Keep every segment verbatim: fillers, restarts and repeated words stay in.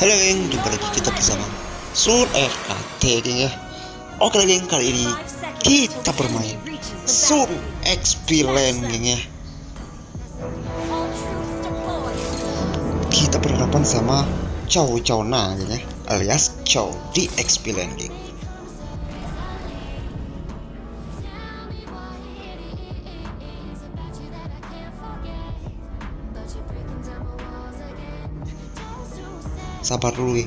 Halo geng, jumpa lagi kita bersama Sun R K T geng ya. Oke geng, kali ini kita bermain Sun Experience geng ya. Kita berhadapan sama Chou Chou Na geng ya, alias Chou di Experience geng. Sabar dulu geng,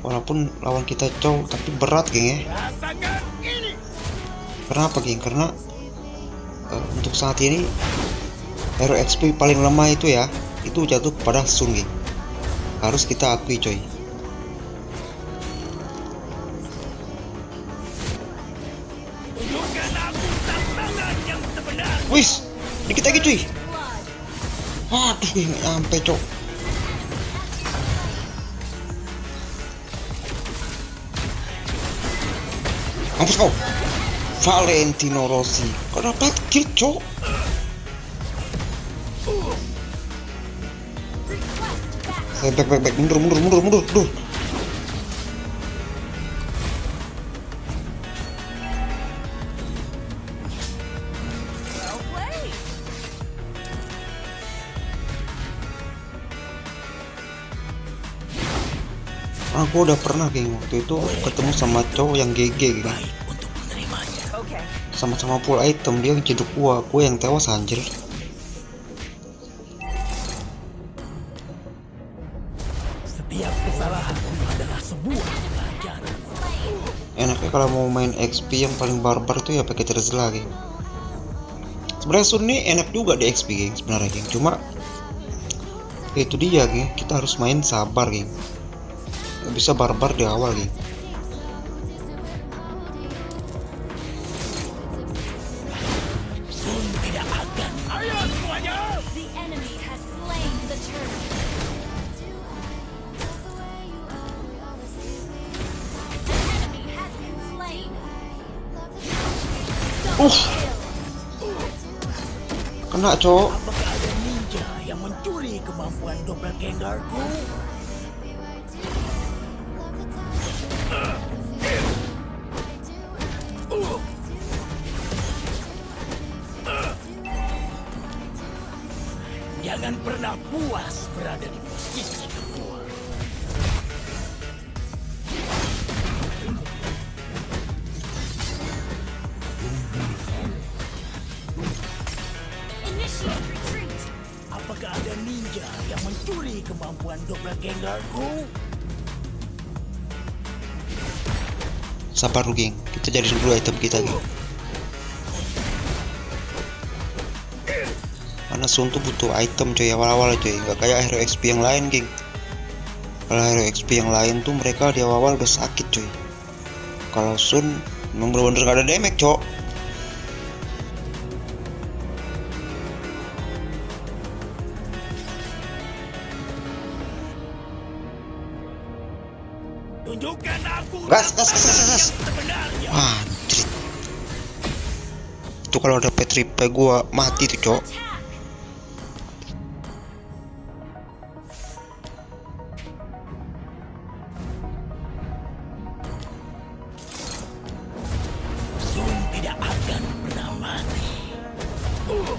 walaupun lawan kita Chou tapi berat geng ya. Kenapa geng? Karena uh, untuk saat ini hero X P paling lemah itu ya, itu jatuh kepada Sun geng. Harus kita akui coy. Wis, dikit lagi cuy. Aduh geng, sampai Chou. Mampus kau, Valentino Rossi, kau dapat kill Chou. Back, back, back, mundur, mundur, mundur, mundur, duh. Aku udah pernah geng waktu itu ketemu sama Chou yang G G kan, sama-sama full item, dia ngeciduk gua, gua yang tewas anjir. Setiap kesalahanku adalah sebuah pelajaran. Enaknya kalau mau main X P yang paling barbar tuh ya pakai Terzela geng. Sebenarnya Sun ini enak juga di X P geng sebenarnya geng, cuma itu dia geng, kita harus main sabar geng. Bisa barbar di awal nih. Sun tidak akan. Ayo semuanya. The enemy has slain the turret. The enemy has been slain. Uh. Kena Chou. Apakah ada ninja yang mencuri kemampuan Doppelgangerku? Jangan pernah puas berada di posisi kedua. Apakah ada ninja yang mencuri kemampuan Doppelgangerku? Sabar dulu geng, kita jadi dulu item kita geng. Karena Sun tuh butuh item coy awal-awal coy, nggak kayak hero X P yang lain geng. Kalau hero X P yang lain tuh mereka di awal-awal udah sakit coy. Kalau Sun memang bener-bener nggak ada damage Chou. Tunjukkan aku. Gas, gas, gas, gas, gas. Anjir. Itu kalau ada P tiga P gua mati tuh Chou. Sun tidak akan pernah mati. Uh.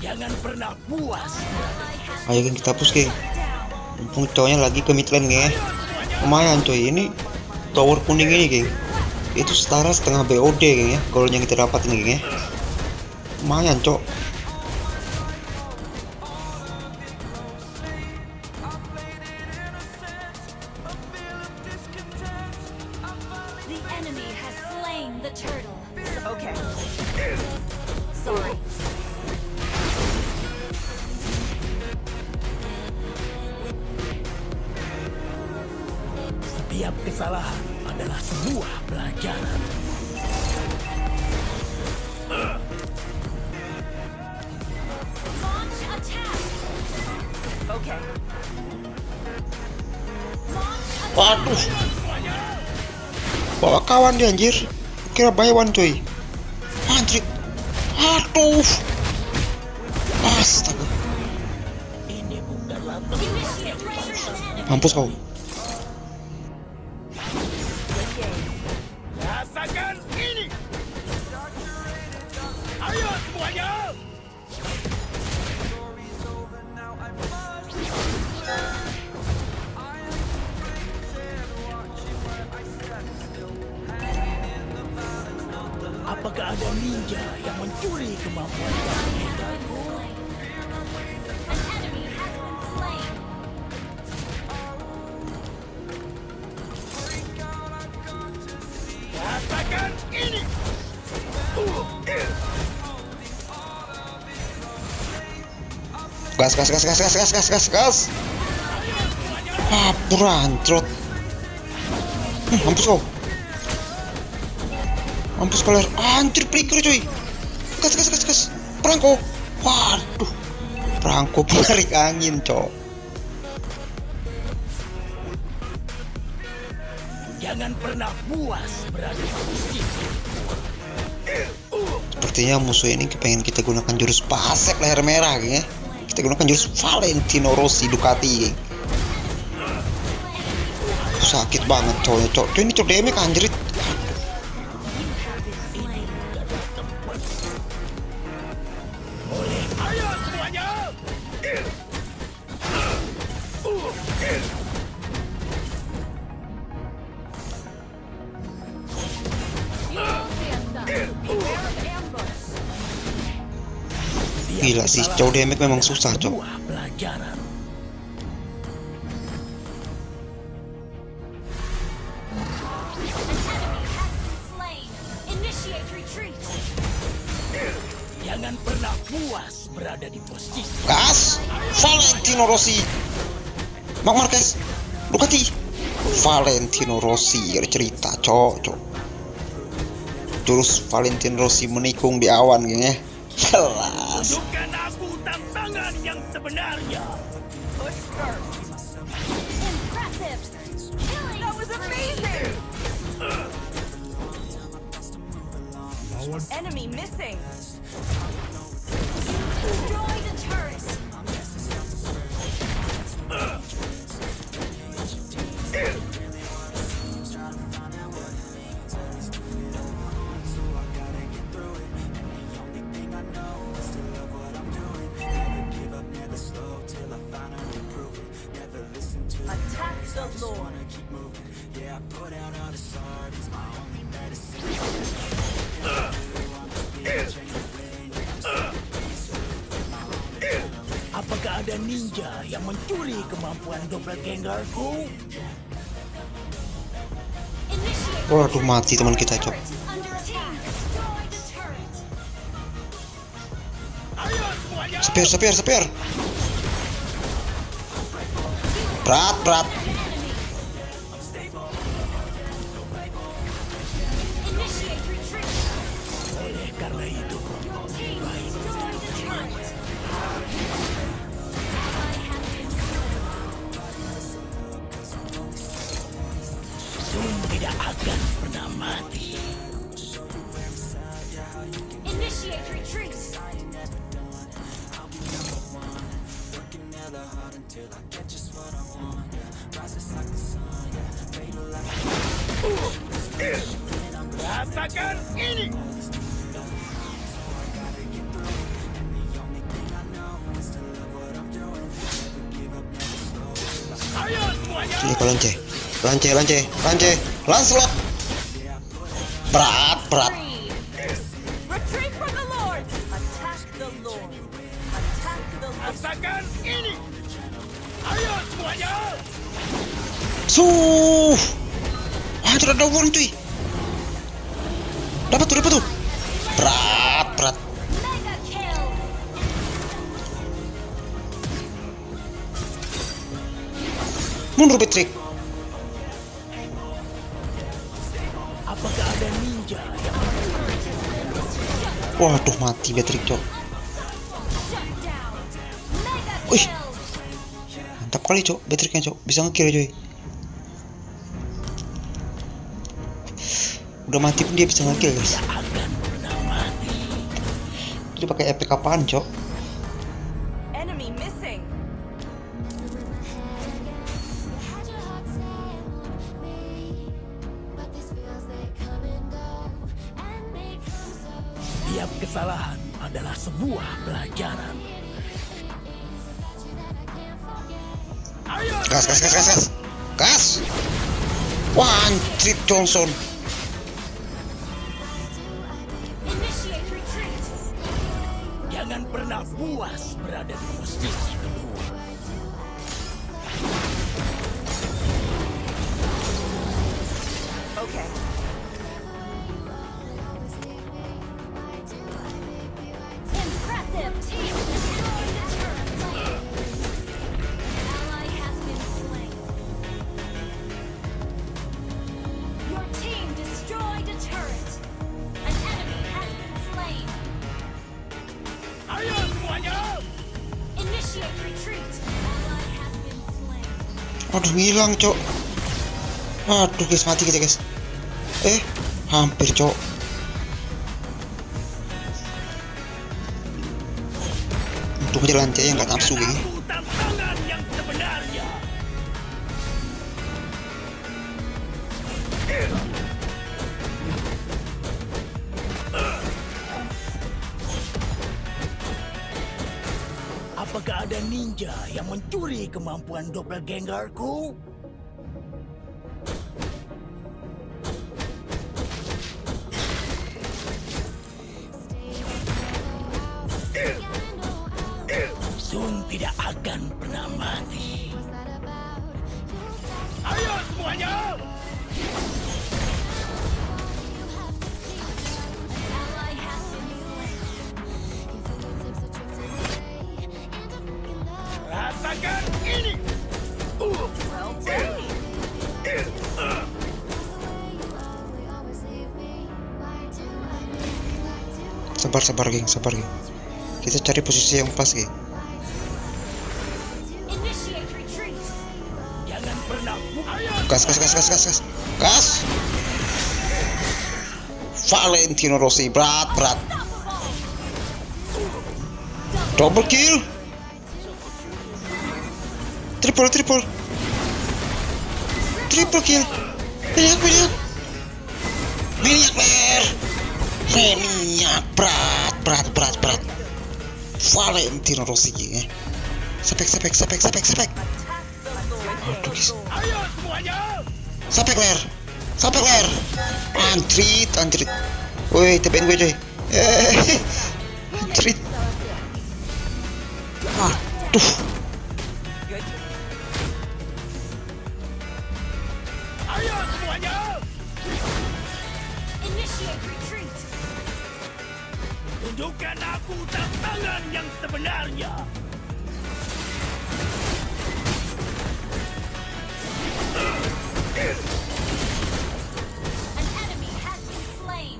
Jangan pernah puas. Ayo geng, kita push geng. Mumpung Chou-nya lagi ke midlane geng. Lumayan coy, ini tower kuning ini geng. Itu setara setengah B O D geng ya. Goal yang kita dapat ini geng ya. Lumayan Chou. The enemy has slain the turtle. Okay. Sorry. Setiap kesalahan adalah sebuah pelajaran. Uh. Launch attack. Okay. Launch attack. Waduh. bawa kawan dia anjir, kira bayuan cuy, anjir, aduh, astaga, mampus kau. Apakah ada ninja yang mencuri kemampuan kami? Rasakan ini! Gas, gas, gas, gas, gas, gas, gas, gas, gas. Ah, berantrot. Hmm, mampus kau. Mampus kolor, hancur pelikir cuy. Gas gas gas gas. Perangko. Waduh. Perangko penarik angin, cok. Jangan pernah puas berada di sini. Sepertinya musuh ini kepengen kita gunakan jurus pasek leher merah ya. Kita gunakan jurus Valentino Rossi Ducati. Geng. Sakit banget cowoknya, cok. Cok ini cok damage anjrit. Gila sih, Chou damage memang susah, Chou. Jangan pernah puas berada di posisi. Gas, Valentino Rossi, Max Marquez, Ducati, Valentino Rossi, ada cerita, Chou, Chou. Jurus Valentino Rossi menikung di awan, geng ya. Jelas. Tunjukkan aku tantangan yang sebenarnya. That was amazing. Enemy missing. Destroy the turret. Apakah ada ninja yang mencuri kemampuan Doppelgangerku? Waduh, mati teman kita, Chou. Spear, spear, spear. Berat, berat. Tidak akan pernah mati. Initiate retreat. Rasakan ini. Ayo semuanya. Lance, lance, lance, Lancelot. Berat, berat. Rasakan ini. Ayo semuanya. Suh. Hancur ada one cuy. Dapat tuh, dapat tuh. Berat, berat. Mundur Patrick. Apakah ada ninja yang... Waduh, mati Patrick, Chou. Wih, mantap kali, Chou. Patricknya, Chou, bisa nge-kill, Chou. udah mati pun dia bisa ngekill guys. Dia pakai efek apaan cok? Tiap kesalahan adalah sebuah pelajaran. Gas, gas, gas, gas, gas, gas. One trip Johnson. Jangan pernah puas berada di posisi kedua. Oke. Okay. Aduh hilang cok. Aduh guys, mati kita guys. Eh hampir cok. Untung aja lancar yang gak nafsu gini. Apakah ada ninja yang mencuri kemampuan doppelgangerku? Sun tidak akan pernah mati. Ayo semuanya! Rasakan ini. Uh. Uh. Sabar sabar geng, sabar geng. Kita cari posisi yang pas geng. Gas gas gas gas gas gas. Gas. Valentino Rossi berat berat. Double kill. Triple, triple, triple kill. Banyak, banyak, banyak ber, banyak berat, berat, berat, berat. Valentino Rossi ya. Sepek, sepek, sepek, sepek, sepek. Aduh guys. Sepek ber, sepek ber. Antrit, antrit. Woi, tepen gue coy. Eh, antrit. Aduh. Tunjukkan aku tantangan yang sebenarnya. An enemy has been slain.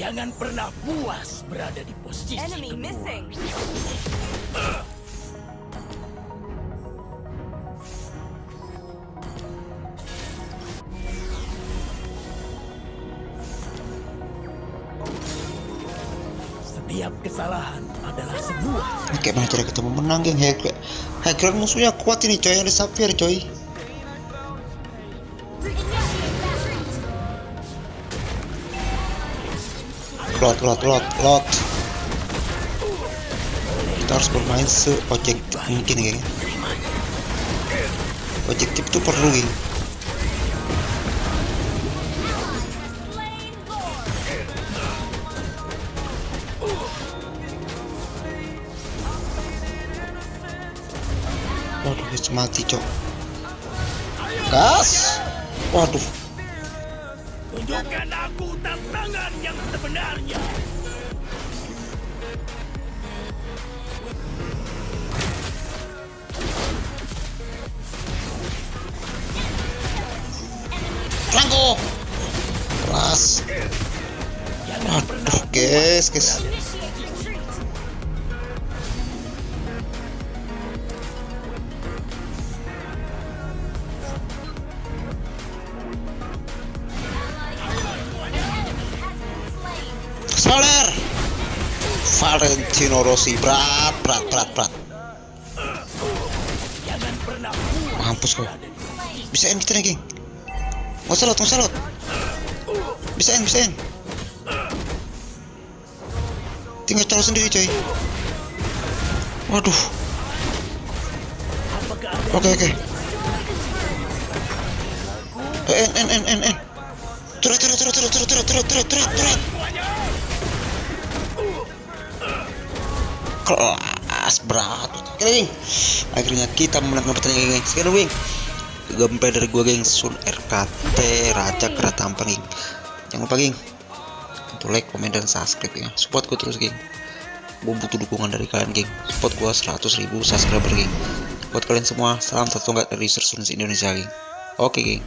Jangan pernah puas berada di posisi enemy kedua. Missing. Uh. Setiap kesalahan adalah sebuah. Oke, mana cara ketemu menang geng? Hacker musuhnya kuat ini coy, ada sapphire coy. Lot lot lot lot. Kita harus bermain seobjektif mungkin geng. Objektif itu perlu geng. Waduh guys, mati cok. Gas. Waduh. Tunjukkan aku tantangan yang sebenarnya. Langgo. Keras. Waduh guys, guys. Valentino Rossi. Berat, berat, berat, berat. Mampus kau. Bisa end kita nih, geng. Ngoselot, ngoselot. Bisa end, bisa end. Tinggal taruh sendiri, coy. Waduh. Oke, oke. End, end, end, end, end. Turut, turut, turut, turut, turut, turut, turut, turut, turut. Kelas berat. Oke, akhirnya kita memenangkan pertandingan, geng. Sekali, geng. Gameplay dari gua, geng. Sun R K T Raja Kereta Ampang, geng. Jangan lupa, geng, untuk like, komen, dan subscribe, ya. Support gua terus, geng. Gua butuh dukungan dari kalian, geng. Support gua seratus ribu subscriber, geng. Buat kalian semua, salam satu tongkat dari Sun Indonesia, geng. Oke, geng.